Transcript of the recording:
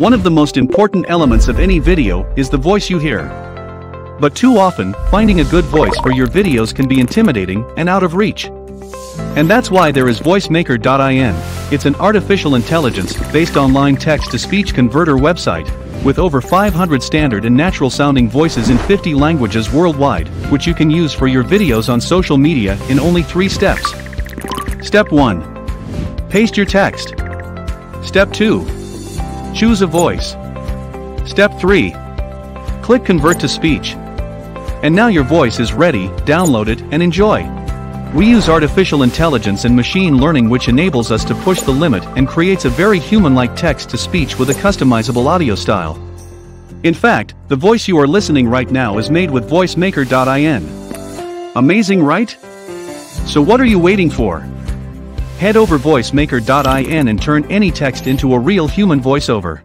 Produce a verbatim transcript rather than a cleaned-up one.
One of the most important elements of any video is the voice you hear. But too often, finding a good voice for your videos can be intimidating and out of reach. And that's why there is VoiceMaker dot I N. It's an artificial intelligence-based online text-to-speech converter website, with over five hundred standard and natural-sounding voices in fifty languages worldwide, which you can use for your videos on social media in only three steps. Step one. Paste your text. Step two. Choose a voice. Step three. Click Convert to Speech. And now your voice is ready. Download it and enjoy. We use artificial intelligence and machine learning, which enables us to push the limit and creates a very human-like text-to-speech with a customizable audio style. In fact, the voice you are listening right now is made with VoiceMaker dot I N. Amazing, right? So what are you waiting for? Head over VoiceMaker dot I N and turn any text into a real human voiceover.